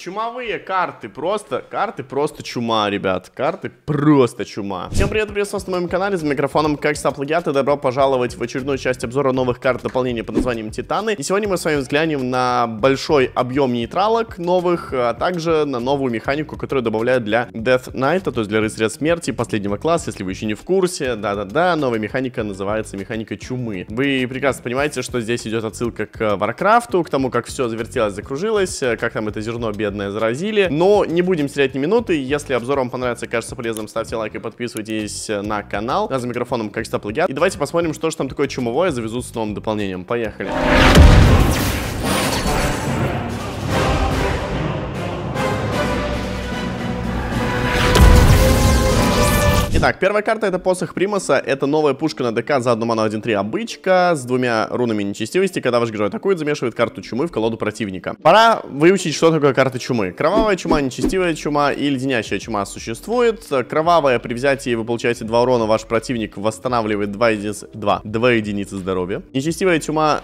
Чумовые карты, карты просто чума, ребят. Карты просто чума. Всем привет, приветствую вас на моем канале, за микрофоном, как всегда, Plag1at. И добро пожаловать в очередную часть обзора новых карт дополнения под названием Титаны. И сегодня мы с вами взглянем на большой объем нейтралок новых, а также на новую механику, которую добавляют для Death Knight, то есть для Рыцаря Смерти последнего класса, если вы еще не в курсе. Да-да-да, новая механика называется механика чумы. Вы прекрасно понимаете, что здесь идет отсылка к Варкрафту, к тому, как все завертелось, закружилось, как там это зерно бедное заразили, но не будем терять ни минуты. Если обзор вам понравится, кажется полезным, ставьте лайк и подписывайтесь на канал. За микрофоном, как всегда, Plag1at. И давайте посмотрим, что же там такое чумовое завезут с новым дополнением. Поехали. Итак, первая карта — это Посох Примаса, это новая пушка на ДК за 1 ману 1-3 обычка с двумя рунами нечестивости. Когда ваш герой атакует, замешивает карту чумы в колоду противника. Пора выучить, что такое карта чумы. Кровавая чума, нечестивая чума и леденящая чума существует. Кровавая — при взятии вы получаете 2 урона, ваш противник восстанавливает 2 единицы здоровья. Нечестивая чума...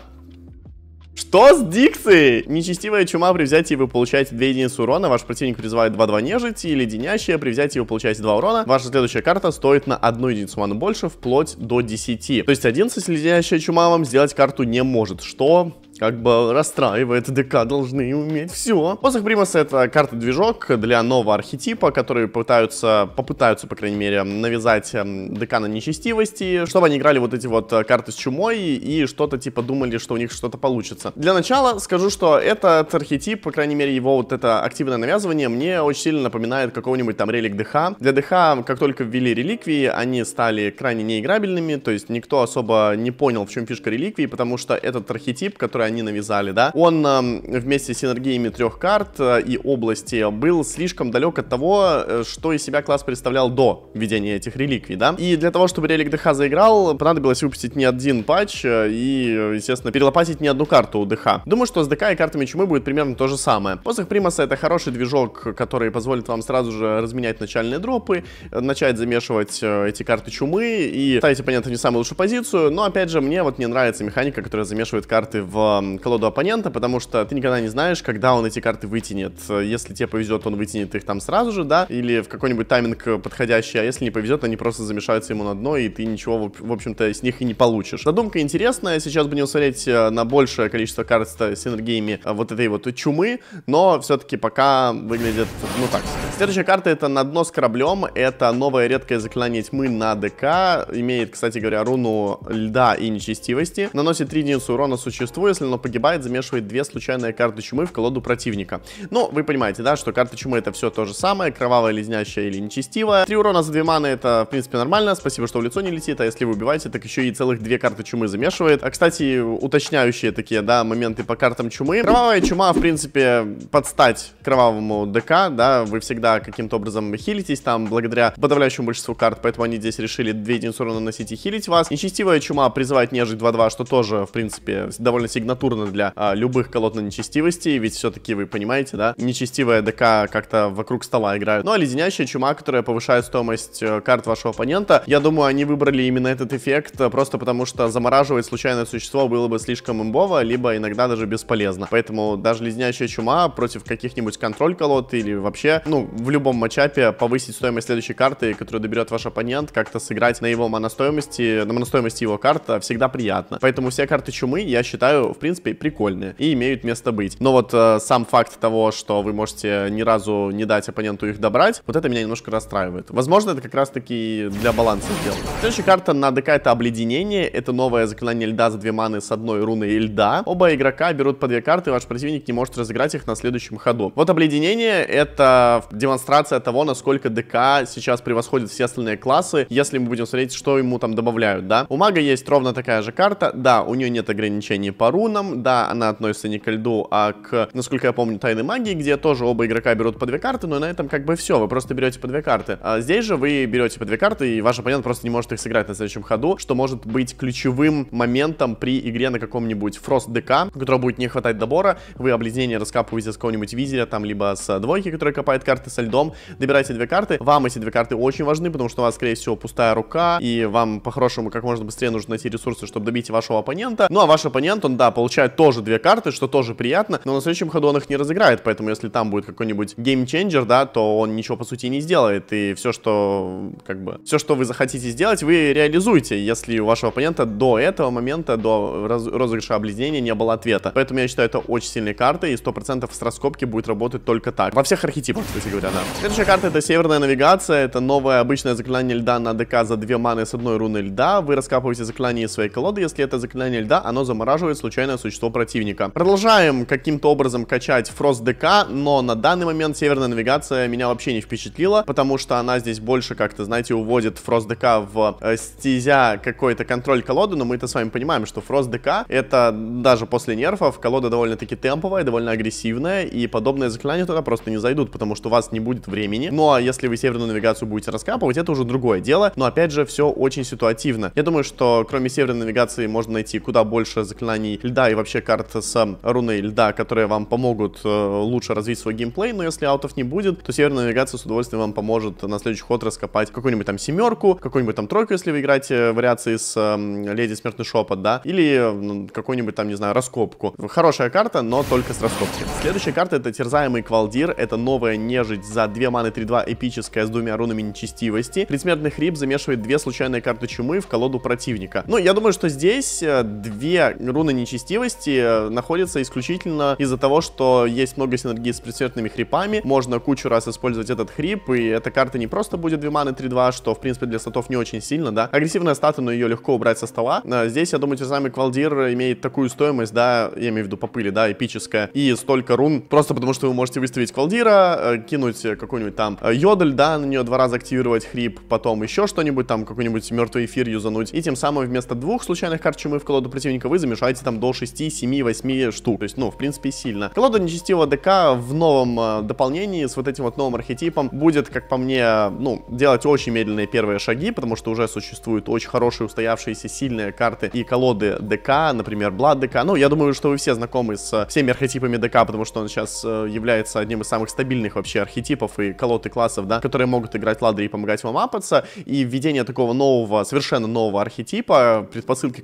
Что с дикцией? Нечестивая чума — при взятии вы получаете 2 единицы урона, ваш противник призывает 2-2 нежити. Или леденящая — при взятии вы получаете 2 урона, ваша следующая карта стоит на 1 единицу ману больше, вплоть до 10. То есть 11 леденящая чума вам сделать карту не может, что... как бы расстраивает, ДК должны уметь все. Посох Примаса — это карта-движок для нового архетипа, который попытаются, по крайней мере, навязать ДК на нечестивости, чтобы они играли вот эти вот карты с чумой и что-то типа думали, что у них что-то получится. Для начала скажу, что этот архетип, по крайней мере, его вот это активное навязывание мне очень сильно напоминает какого-нибудь там релик ДХ. Для ДХ, как только ввели реликвии, они стали крайне неиграбельными, то есть никто особо не понял, в чем фишка реликвии, потому что этот архетип, который они навязали, да, он вместе с синергиями 3 карт и области был слишком далек от того, что из себя класс представлял до введения этих реликвий, да, и для того, чтобы релик ДХ заиграл, понадобилось выпустить не один патч и, естественно, перелопатить не одну карту у ДХ. Думаю, что с ДК и картами чумы будет примерно то же самое. Посох Примаса — это хороший движок, который позволит вам сразу же разменять начальные дропы, начать замешивать эти карты чумы и ставите, понятно, не самую лучшую позицию, но, опять же, мне вот не нравится механика, которая замешивает карты в колоду оппонента, потому что ты никогда не знаешь, когда он эти карты вытянет. Если тебе повезет, он вытянет их там сразу же, да, или в какой-нибудь тайминг подходящий, а если не повезет, они просто замешаются ему на дно, и ты ничего, в общем-то, с них и не получишь. Задумка интересная, сейчас бы не усмотреть на большее количество карт с синергиями вот этой вот чумы, но все-таки пока выглядит, ну, так. Следующая карта — это «На дно с кораблем», это новое редкое заклинание тьмы на ДК, имеет, кстати говоря, руну льда и нечестивости, наносит 3 единицы урона существу, если но погибает, замешивает 2 случайные карты чумы в колоду противника. Ну, вы понимаете, да, что карты чумы — это все то же самое, кровавая, леденящая или нечестивая. 3 урона за 2 маны — это, в принципе, нормально, спасибо, что в лицо не летит, а если вы убиваете, так еще и целых 2 карты чумы замешивает. А, кстати, уточняющие такие, да, моменты по картам чумы. Кровавая чума, в принципе, под стать кровавому ДК, да, вы всегда каким-то образом хилитесь там, благодаря подавляющему большинству карт, поэтому они здесь решили 2 единицы урона наносить и хилить вас. Нечестивая чума призывает нежить 2-2, что тоже, в принципе, довольно сильно натурно для любых колод на нечестивости, ведь все-таки вы понимаете, да, нечестивая ДК как-то вокруг стола играют. Ну а леденящая чума, которая повышает стоимость карт вашего оппонента, я думаю, они выбрали именно этот эффект, просто потому что замораживать случайное существо было бы слишком имбово, либо иногда даже бесполезно. Поэтому даже леденящая чума против каких-нибудь контроль колод или вообще, ну, в любом матчапе повысить стоимость следующей карты, которую доберет ваш оппонент, как-то сыграть на его моностоимости, на моностоимости его карта всегда приятно. Поэтому все карты чумы, я считаю, в принципе, прикольные и имеют место быть. Но вот сам факт того, что вы можете ни разу не дать оппоненту их добрать, вот это меня немножко расстраивает. Возможно, это как раз-таки для баланса сделано. Следующая карта на ДК — это Обледенение. Это новое заклинание льда за 2 маны с 1 руной льда. Оба игрока берут по 2 карты, и ваш противник не может разыграть их на следующем ходу. Вот Обледенение — это демонстрация того, насколько ДК сейчас превосходит все остальные классы, если мы будем смотреть, что ему там добавляют, да. У мага есть ровно такая же карта. Да, у нее нет ограничений по рун. Да, она относится не к льду, а к, насколько я помню, тайной магии, где тоже оба игрока берут по 2 карты, но на этом как бы все, вы просто берете по 2 карты. А здесь же вы берете по 2 карты, и ваш оппонент просто не может их сыграть на следующем ходу, что может быть ключевым моментом при игре на каком-нибудь Фрост ДК, у которого будет не хватать добора. Вы Обледенение раскапываете с какого-нибудь визиря, там, либо с двойки, которая копает карты со льдом, добираете 2 карты. Вам эти 2 карты очень важны, потому что у вас, скорее всего, пустая рука, и вам, по-хорошему, как можно быстрее нужно найти ресурсы, чтобы добить вашего оппонента. Ну, а ваш оппонент, он, да, получает получает тоже две карты, что тоже приятно, но на следующем ходу он их не разыграет, поэтому если там будет какой-нибудь геймченджер, да, то он ничего по сути не сделает, и все, что как бы, все, что вы захотите сделать, вы реализуете, если у вашего оппонента до этого момента, до розыгрыша обледенения не было ответа. Поэтому я считаю, это очень сильные карты, и 100% с раскопки будет работать только так. Во всех архетипах, кстати говоря, да. Следующая карта — это Северная навигация, это новое обычное заклинание льда на ДК за 2 маны с одной руны льда. Вы раскапываете заклинание из своей колоды, если это заклинание льда, оно замораживает случайное существо противника. Продолжаем каким-то образом качать Фрост ДК, но на данный момент Северная навигация меня вообще не впечатлила, потому что она здесь больше как-то, знаете, уводит Фрост ДК в стезя какой-то контроль колоды, но мы-то с вами понимаем, что Фрост ДК это даже после нерфов колода довольно-таки темповая, довольно агрессивная, и подобные заклинания туда просто не зайдут, потому что у вас не будет времени. Ну а если вы Северную навигацию будете раскапывать, это уже другое дело, но опять же все очень ситуативно. Я думаю, что кроме Северной навигации можно найти куда больше заклинаний льда и вообще карт с руной льда, которые вам помогут лучше развить свой геймплей, но если аутов не будет, то Северная навигация с удовольствием вам поможет на следующий ход раскопать какую-нибудь там семерку, какую-нибудь там тройку, если вы играете вариации с Леди Смертный Шепот, да, или какую-нибудь там, не знаю, раскопку. Хорошая карта, но только с раскопки. Следующая карта — это Терзаемый квалдир, это новая нежить за 2 маны 3-2 эпическая с двумя рунами нечестивости. Предсмертный хрип замешивает две случайные карты чумы в колоду противника. Ну, я думаю, что здесь две руны нечестивости находятся исключительно из-за того, что есть много синергии с предсмертными хрипами, можно кучу раз использовать этот хрип, и эта карта не просто будет 2 маны 3-2, что, в принципе, для статов не очень сильно, да. Агрессивная стата, но ее легко убрать со стола. Здесь, я думаю, Терзаемый квалдир имеет такую стоимость, да, я имею в виду по пыли, да, эпическая, и столько рун, просто потому что вы можете выставить квалдира, кинуть какую-нибудь там йодель, да, на нее 2 раза активировать хрип, потом еще что-нибудь там, какой-нибудь мертвый эфир юзануть, и тем самым вместо 2 случайных карт чумы в колоду противника вы замешаете там до 6, 7, 8 штук, то есть, ну, в принципе, сильно. Колода нечестивого ДК в новом дополнении с вот этим вот новым архетипом будет, как по мне, ну, делать очень медленные первые шаги, потому что уже существуют очень хорошие, устоявшиеся, сильные карты и колоды ДК, например, Plag1at. Ну, я думаю, что вы все знакомы с всеми архетипами ДК, потому что он сейчас является одним из самых стабильных вообще архетипов и колод и классов, да, которые могут играть ладры и помогать вам апаться. И введение такого нового, совершенно нового архетипа, предпосылок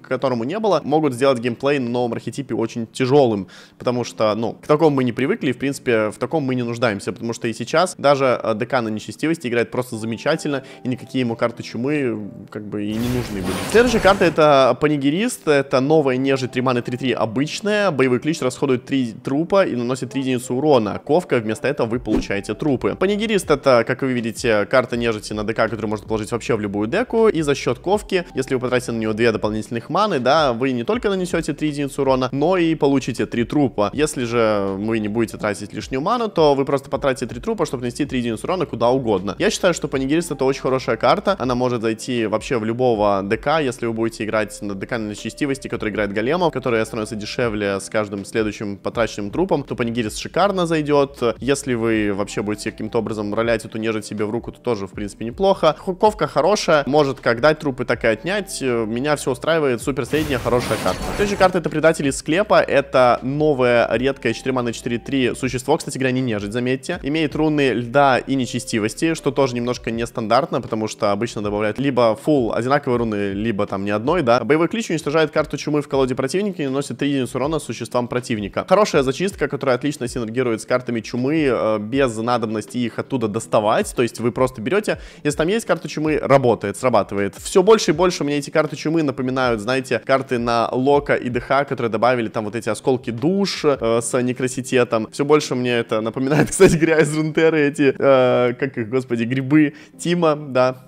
к которому не было, могут сделать геймплей на новом архетипе очень тяжелым, потому что, ну, к такому мы не привыкли, и, в принципе, в таком мы не нуждаемся, потому что и сейчас даже ДК на нечестивости играет просто замечательно, и никакие ему карты чумы как бы и не нужны были. Следующая карта — это Панегирист, это новая нежить 3 маны 3-3 обычная, боевой клич расходует 3 трупа и наносит 3 единицы урона, ковка, вместо этого вы получаете трупы. Панегирист — это, как вы видите, карта нежити на ДК, которую можно положить вообще в любую деку, и за счет ковки, если вы потратите на нее 2 дополнительных маны, да, вы не только нанесете 3 единицы урона, но и получите 3 трупа. Если же вы не будете тратить лишнюю ману, то вы просто потратите 3 трупа, чтобы нанести 3 единицы урона куда угодно. Я считаю, что Панегирист — это очень хорошая карта, она может зайти вообще в любого ДК, если вы будете играть на ДК на нечестивости, который играет големов, которые становятся дешевле с каждым следующим потраченным трупом, то Панегирист шикарно зайдет. Если вы вообще будете каким-то образом ролять эту нежить себе в руку, то тоже, в принципе, неплохо. Ковка хорошая, может как дать трупы, так и отнять. Меня все устраивает, супер средняя, хорошая карта. Следующая карта — это Предатели склепа, это новая редкая 4 маны 4-3 существо, кстати говоря, не нежить, заметьте. Имеет руны льда и нечестивости, что тоже немножко нестандартно, потому что обычно добавляют либо фулл одинаковые руны, либо там ни одной, да. Боевой клич уничтожает карту чумы в колоде противника и наносит 3 единицы урона существам противника. Хорошая зачистка, которая отлично синергирует с картами чумы, без надобности их оттуда доставать, то есть вы просто берете, если там есть карта чумы, работает, срабатывает. Все больше и больше мне эти карты чумы напоминают, знаете, карты на Лока и ДХ, которые добавили там вот эти осколки душ с некраситетом. Все больше мне это напоминает, кстати говоря, из Рунтеры эти, как их, господи, грибы Тима, да,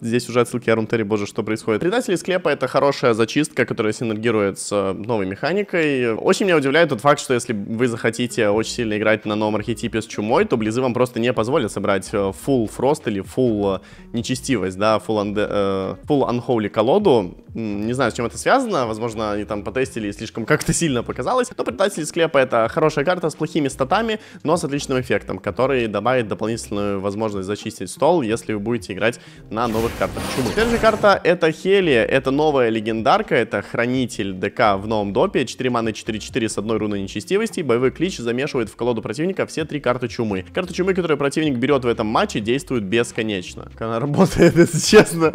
здесь уже отсылки о Рунтере, боже, что происходит. Предатели склепа — это хорошая зачистка, которая синергирует с новой механикой. Очень меня удивляет тот факт, что если вы захотите очень сильно играть на новом архетипе с чумой, то близы вам просто не позволят собрать full фрост или full нечестивость, да, full unholy колоду. Не знаю, с чем это связано, возможно, они там потестили и слишком как-то сильно показалось, но Предатели склепа — это хорошая карта с плохими статами, но с отличным эффектом, который добавит дополнительную возможность зачистить стол, если вы будете играть на новых картах чумы. Следующая карта — это Хелия, это новая легендарка, это хранитель ДК в новом допе, 4 маны 4-4 с одной руной нечестивости, боевой клич замешивает в колоду противника все 3 карты чумы. Карты чумы, которые противник берет в этом матче, действуют бесконечно. Как она работает, если честно,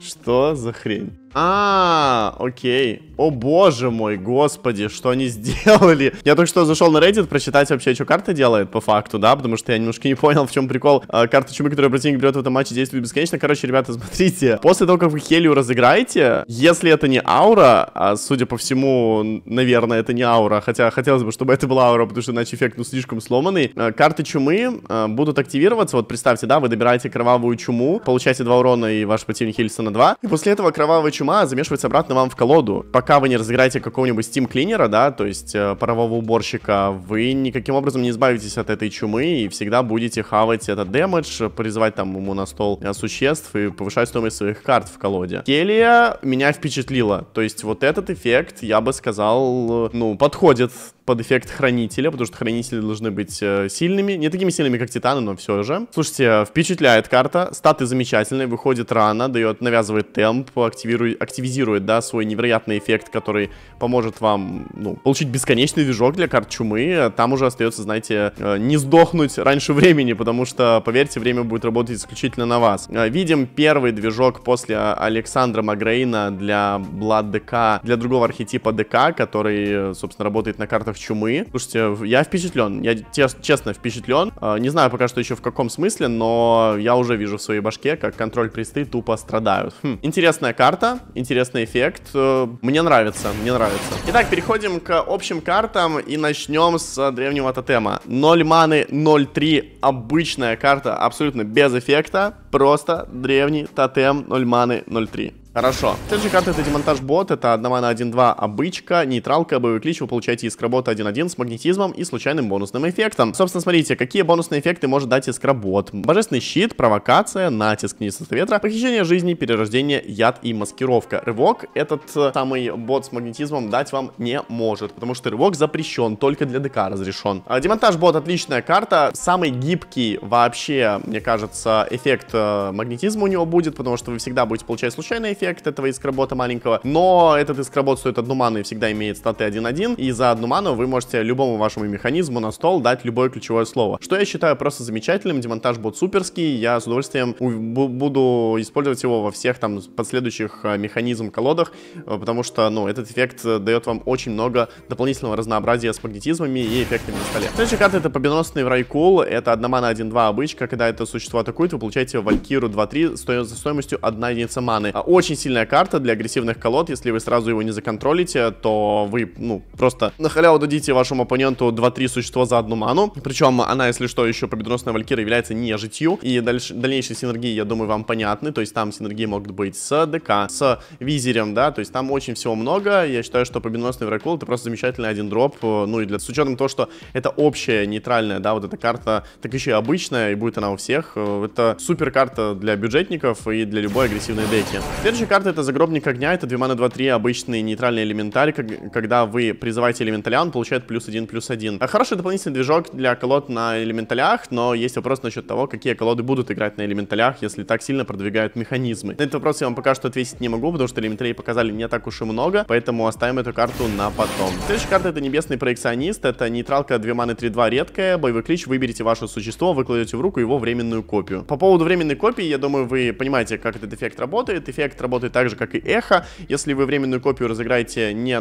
что за хрень? Окей. О боже мой, господи, что они сделали? Я только что зашел на Reddit прочитать вообще, что карта делает по факту, да, потому что я немножко не понял, в чем прикол. Карта чумы, которую противник берет в этом матче, действует бесконечно. Короче, ребята, смотрите, после того, как вы Хелию разыграете, если это не аура, а судя по всему, наверное, это не аура, хотя хотелось бы, чтобы это была аура, потому что иначе эффект, ну, слишком сломанный. Карты чумы будут активироваться, вот представьте, да, вы добираете кровавую чуму, получаете 2 урона и ваш противник хилится на 2, и после этого кровавая чума замешивается обратно вам в колоду. Пока вы не разыграете какого-нибудь стим-клинера, да, то есть парового уборщика, вы никаким образом не избавитесь от этой чумы и всегда будете хавать этот дэмэдж, призывать там ему на стол существ и повышать стоимость своих карт в колоде. Келия меня впечатлила, то есть вот этот эффект, я бы сказал, ну, подходит под эффект хранителя, потому что хранители должны быть сильными, не такими сильными, как титаны, но все же. Слушайте, впечатляет карта, статы замечательные, выходит рано, дает, навязывает темп, активизирует, да, свой невероятный эффект, который поможет вам, ну, получить бесконечный движок для карт чумы. Там уже остается, знаете, не сдохнуть раньше времени, потому что, поверьте, время будет работать исключительно на вас. Видим первый движок после Александра Магрейна для Plag1at, для другого архетипа ДК, который, собственно, работает на картах чумы. Слушайте, я впечатлен, я честно впечатлен. Не знаю пока что еще в каком смысле, но я уже вижу в своей башке, как контроль престы тупо страдают. Интересная карта, интересный эффект. Мне нравится, мне нравится. Итак, переходим к общим картам и начнем с древнего тотема. 0 маны, 0-3, обычная карта, абсолютно без эффекта, просто древний тотем, 0 маны, 0-3. Хорошо. Следующая карта — это демонтаж бот, это 1 мана 1-2 обычка, нейтралка, боевой клич, вы получаете искробота 1-1 с магнетизмом и случайным бонусным эффектом. Собственно, смотрите, какие бонусные эффекты может дать искробот. Божественный щит, провокация, натиск, нечистота ветра, похищение жизни, перерождение, яд и маскировка. Рывок этот самый бот с магнетизмом дать вам не может, потому что рывок запрещен, только для ДК разрешен. Демонтаж бот — отличная карта, самый гибкий вообще, мне кажется, эффект магнетизма у него будет, потому что вы всегда будете получать случайный эффект этого искробота маленького, но этот искробот стоит 1 ману и всегда имеет статы 1-1, и за 1 ману вы можете любому вашему механизму на стол дать любое ключевое слово, что я считаю просто замечательным. Демонтаж бот суперский, я с удовольствием буду использовать его во всех там последующих механизм колодах, потому что, ну, этот эффект дает вам очень много дополнительного разнообразия с магнетизмами и эффектами на столе. Следующая карта — это победоносный врайкул, это 1 мана 1-2 обычка, когда это существо атакует, вы получаете валькиру 2-3 стоимостью 1 единица маны. Очень сильная карта для агрессивных колод, если вы сразу его не законтролите, то вы, ну, просто на халяву дадите вашему оппоненту 2-3 существа за 1 ману, причем она, если что, еще победоносная валькира является нежитью, и дальнейшие синергии, я думаю, вам понятны, то есть там синергии могут быть с ДК, с визирем, да, то есть там очень всего много. Я считаю, что победоносный врайкул — это просто замечательный 1-дроп, ну, и с учетом того, что это общая, нейтральная, да, вот эта карта, так еще и обычная, и будет она у всех, это супер карта для бюджетников и для любой агрессивной деки. Следующая карта — это загробник огня, это 2 мана 2-3, обычный нейтральный элементарь, когда вы призываете элементаля, он получает +1/+1. Хороший дополнительный движок для колод на элементалях, но есть вопрос насчет того, какие колоды будут играть на элементалях, если так сильно продвигают механизмы. На этот вопрос я вам пока что ответить не могу, потому что элементарей показали не так уж и много, поэтому оставим эту карту на потом. Следующая карта — это небесный проекционист, это нейтралка 2 маны 3-2 редкая, боевой клич, выберите ваше существо, вы кладете в руку его временную копию. По поводу временной копии, я думаю, вы понимаете, как этот эффект работает. Эффект работает так же, как и эхо. Если вы временную копию разыграете не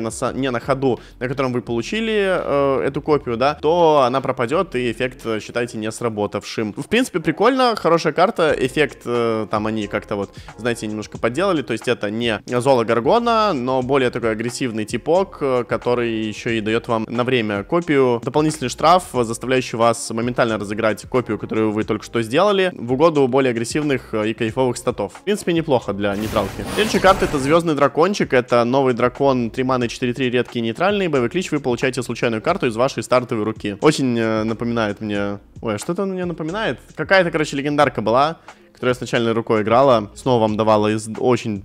на ходу, на котором вы получили эту копию, да, то она пропадет, и эффект считайте не сработавшим. В принципе, прикольно, хорошая карта. Эффект там они как-то вот, знаете, немножко подделали, то есть это не золо горгона, но более такой агрессивный типок, который еще и дает вам на время копию. Дополнительный штраф, заставляющий вас моментально разыграть копию, которую вы только что сделали, в угоду более агрессивных и кайфовых статов. В принципе, неплохо для нейтралки. Следующая карта — это Звездный Дракончик, это новый дракон, 3 маны 4-3 редкий нейтральный, боевой клич, вы получаете случайную карту из вашей стартовой руки. Очень напоминает мне... Ой, что-то мне напоминает? Какая-то, короче, легендарка была, которая с начальной рукой играла, снова вам давала из очень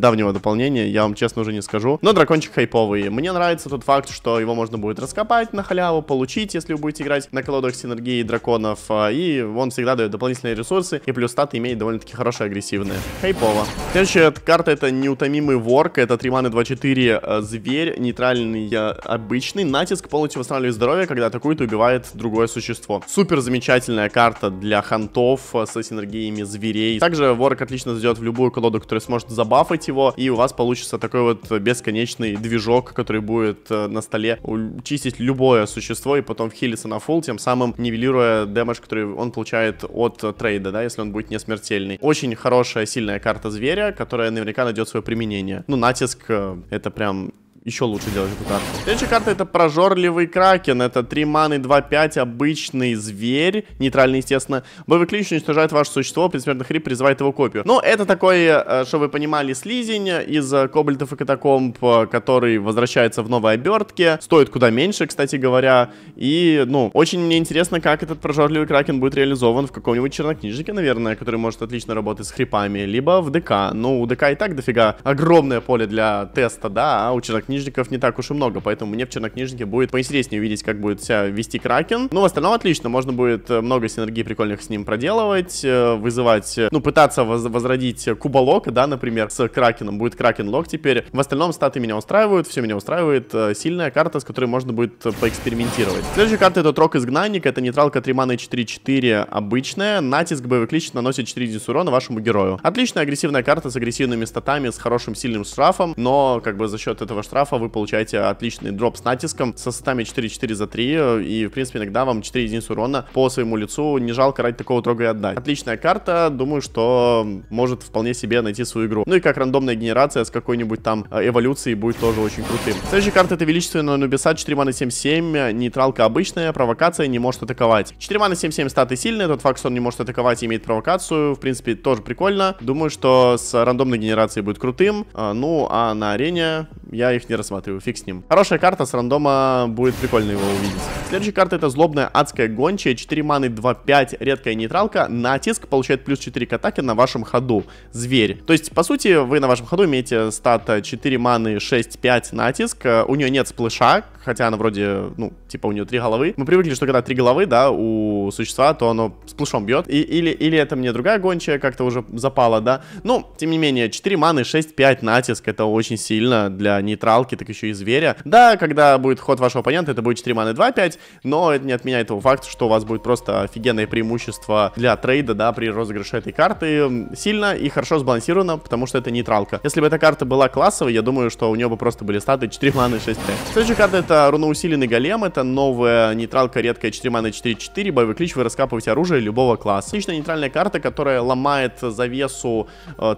давнего дополнения, я вам честно уже не скажу. Но дракончик хайповый. Мне нравится тот факт, что его можно будет раскопать на халяву, получить, если вы будете играть на колодах синергии драконов, и он всегда дает дополнительные ресурсы, и плюс статы имеет довольно-таки хорошие агрессивные. Хайпово. Следующая карта — это неутомимый ворк, это 3 маны 2-4 зверь, нейтральный обычный, натиск, полностью восстанавливает здоровье, когда атакует и убивает другое существо. Супер замечательная карта для хантов со синергиями зверей. Также ворк отлично зайдет в любую колоду, которая сможет забафать его, и у вас получится такой вот бесконечный движок, который будет на столе чистить любое существо и потом хилиться на фул, тем самым нивелируя дэмэдж, который он получает от трейда, да, если он будет не смертельный. Очень хорошая, сильная карта зверя, которая наверняка найдет свое применение. Ну, натиск, это прям... Еще лучше делать эту карту. Следующая карта — это Прожорливый Кракен. Это 3 маны, 2-5, обычный зверь. Нейтральный, естественно. Боевый клич уничтожает ваше существо, предсмертный хрип призывает его копию. Ну, это такой, что вы понимали, слизень из кобальтов и катакомб, который возвращается в новой обертке. Стоит куда меньше, кстати говоря. И, ну, очень мне интересно, как этот Прожорливый Кракен будет реализован в каком-нибудь чернокнижнике, наверное, который может отлично работать с хрипами, либо в ДК. Ну, у ДК и так дофига огромное поле для теста, да, а у чернокнижников не так уж и много, поэтому мне в чернокнижнике будет поинтереснее увидеть, как будет себя вести Кракен. Ну, в остальном отлично, можно будет много синергий прикольных с ним проделывать, вызывать, ну, пытаться возродить куболок, да, например, с Кракеном, будет Кракен-лок теперь. В остальном статы меня устраивают, все меня устраивает, сильная карта, с которой можно будет поэкспериментировать. Следующая карта — это Трок-Изгнанник, это нейтралка 3 маны 4-4 обычная, натиск боевых клич наносит 4 единицы урона вашему герою. Отличная агрессивная карта с агрессивными статами, с хорошим сильным штрафом, но, как бы, за счет этого штрафа вы получаете отличный дроп с натиском, со статами 4-4 за 3, и, в принципе, иногда вам 4 единицы урона по своему лицу, не жалко ради такого трога и отдать. Отличная карта, думаю, что может вполне себе найти свою игру. Ну и как рандомная генерация с какой-нибудь там эволюцией будет тоже очень крутым. Следующая карта — это Величественная нубисад, 4 маны 7-7, нейтралка обычная, провокация, не может атаковать. 4 маны 7-7 статы сильные, тот факт, что он не может атаковать и имеет провокацию, в принципе, тоже прикольно. Думаю, что с рандомной генерацией будет крутым, ну а на арене я их не рассматриваю, фиг с ним. Хорошая карта, с рандома будет прикольно его увидеть. Следующая карта — это Злобная Адская Гончая, 4 маны 2-5, редкая нейтралка, натиск, получает плюс 4 к атаке на вашем ходу, зверь. То есть, по сути, вы на вашем ходу имеете стат 4 маны 6-5 натиск, у нее нет сплэша, хотя она вроде, ну, типа у нее 3 головы. Мы привыкли, что когда 3 головы, да, у существа, то оно сплэшом бьет, или это мне другая гончая как-то уже запала, да. Ну, тем не менее, 4 маны 6-5 натиск, это очень сильно для нейтралки, так еще и зверя. Да, когда будет ход вашего оппонента, это будет 4 маны 2-5, но это не отменяет того факта, что у вас будет просто офигенное преимущество для трейда, да, при розыгрыше этой карты. Сильно и хорошо сбалансировано, потому что это нейтралка. Если бы эта карта была классовой, я думаю, что у нее бы просто были статы 4 маны 6-5. Следующая карта — это Руноусиленный голем, это новая нейтралка редкая, 4 маны 4-4, боевый клич, вы раскапываете оружие любого класса. Отличная нейтральная карта, которая ломает завесу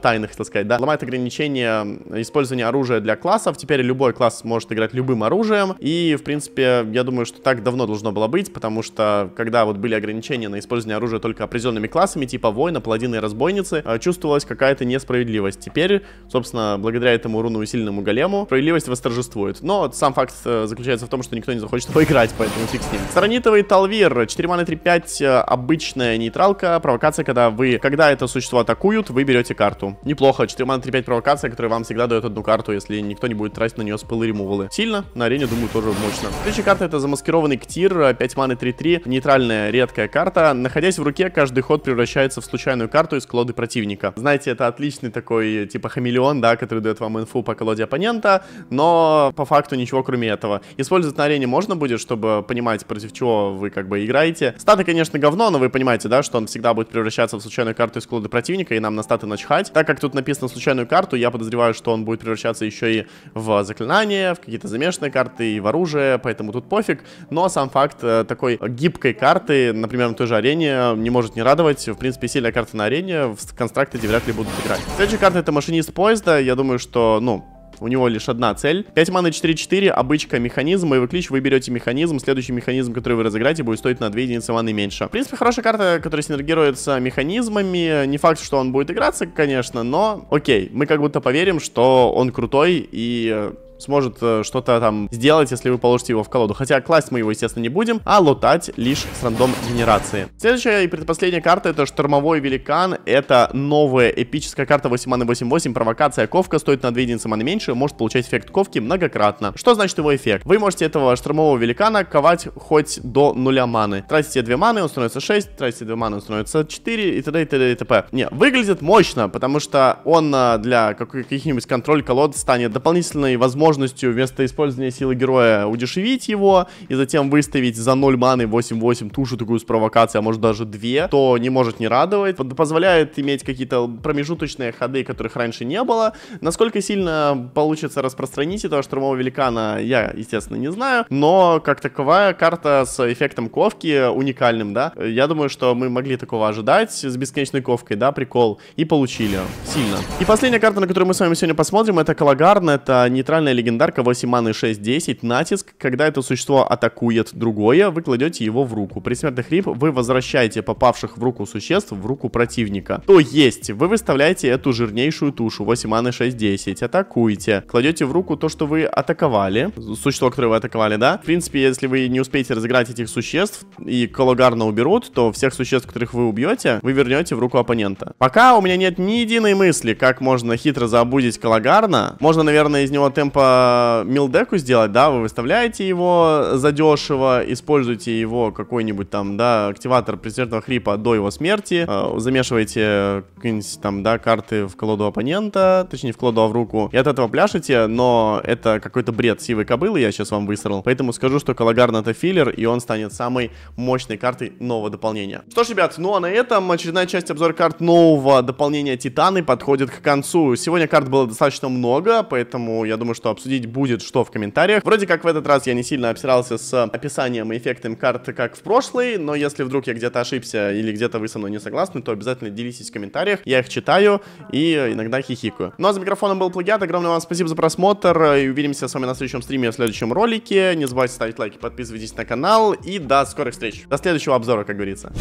тайных, так сказать, да, ломает ограничение использования оружия для классов. Теперь любой класс может играть любым оружием. И, в принципе, я думаю, что так давно должно было быть, потому что, когда вот были ограничения на использование оружия только определенными классами, типа воина, паладина и разбойницы, чувствовалась какая-то несправедливость. Теперь, собственно, благодаря этому руноусиленному голему справедливость восторжествует. Но сам факт заключается в том, что никто не захочет его играть, поэтому фиг с ним. Саранитовый Талвир, 4 маны 3-5, обычная нейтралка, провокация, когда это существо атакуют, вы берете карту. Неплохо, 4 маны 3-5 провокация, которая вам всегда дает одну карту, если никто не будет тратить на нее спылы ремувалы. Сильно, на арене, думаю, тоже мощно. Следующая карта — это Замаскированный Ктир, 5 маны 3-3, нейтральная редкая карта. Находясь в руке, каждый ход превращается в случайную карту из колоды противника. Знаете, это отличный такой, типа, хамелеон, да, который дает вам инфу по колоде оппонента, но по факту ничего кроме этого. Использовать на арене можно будет, чтобы понимать, против чего вы, как бы, играете. Статы, конечно, говно, но вы понимаете, да, что он всегда будет превращаться в случайную карту из колоды противника, и нам на статы начхать. Так как тут написано «случайную карту», я подозреваю, что он будет превращаться еще и в заклинания, в какие-то замешанные карты и в оружие, поэтому тут пофиг. Но сам факт такой гибкой карты, например, на той же арене, не может не радовать. В принципе, сильная карта на арене, в констракты вряд ли будут играть. Следующая карта — это Машинист поезда. Я думаю, что, ну, у него лишь одна цель. 5 маны 4-4, обычка, механизм, боевый клич, вы берете механизм, следующий механизм, который вы разыграете, будет стоить на 2 единицы маны меньше. В принципе, хорошая карта, которая синергирует с механизмами, не факт, что он будет играться, конечно, но окей, мы как будто поверим, что он крутой и сможет что-то там сделать, если вы положите его в колоду. Хотя класть мы его, естественно, не будем, а лутать лишь с рандом генерации. Следующая и предпоследняя карта — это Штормовой Великан. Это новая эпическая карта 8 маны 8-8, провокация, ковка, стоит на 2 единицы маны меньше, может получать эффект ковки многократно. Что значит его эффект? Вы можете этого Штормового Великана ковать хоть до 0 маны. Тратите 2 маны, он становится 6, тратите 2 маны, он становится 4 и т.д. и т.д. и т.п. Не, выглядит мощно, потому что он для каких-нибудь контроль колод станет дополнительной возможностью возможностью вместо использования силы героя удешевить его и затем выставить за 0 маны 8-8 тушу такую с провокацией, а может даже 2, то не может не радовать. Позволяет иметь какие-то промежуточные ходы, которых раньше не было. Насколько сильно получится распространить этого штурмового великана, я, естественно, не знаю. Но как таковая карта с эффектом ковки уникальным, да, я думаю, что мы могли такого ожидать с бесконечной ковкой, да, прикол, и получили сильно. И последняя карта, на которую мы с вами сегодня посмотрим, это Кологарна, это нейтральная легендарка, 8 маны 6-10, натиск. Когда это существо атакует другое, вы кладете его в руку. При смертных рип вы возвращаете попавших в руку существ в руку противника. То есть, вы выставляете эту жирнейшую тушу, 8 маны 6-10, атакуете, кладете в руку то, что вы атаковали, существо, которое вы атаковали, да. В принципе, если вы не успеете разыграть этих существ и Кологарна уберут, то всех существ, которых вы убьете, вы вернете в руку оппонента. Пока у меня нет ни единой мысли, как можно хитро заобудить Кологарна. Можно, наверное, из него темпа милдеку сделать, да, вы выставляете его задешево, используете его какой-нибудь там, да, активатор предсмертного хрипа до его смерти, замешиваете какие-нибудь там, да, карты в колоду оппонента, точнее, в колоду, а в руку, и от этого пляшете, но это какой-то бред сивой кобылы я сейчас вам высрал, поэтому скажу, что Кологарна это филлер, и он станет самой мощной картой нового дополнения. Что ж, ребят, ну а на этом очередная часть обзора карт нового дополнения Титаны подходит к концу. Сегодня карт было достаточно много, поэтому я думаю, что обсудить будет что в комментариях. Вроде как в этот раз я не сильно обсирался с описанием и эффектом карты, как в прошлый, но если вдруг я где-то ошибся или где-то вы со мной не согласны, то обязательно делитесь в комментариях, я их читаю и иногда хихикаю. Ну а за микрофоном был Plag1at, огромное вам спасибо за просмотр, и увидимся с вами на следующем стриме, в следующем ролике. Не забывайте ставить лайки, подписывайтесь на канал, и до скорых встреч, до следующего обзора, как говорится.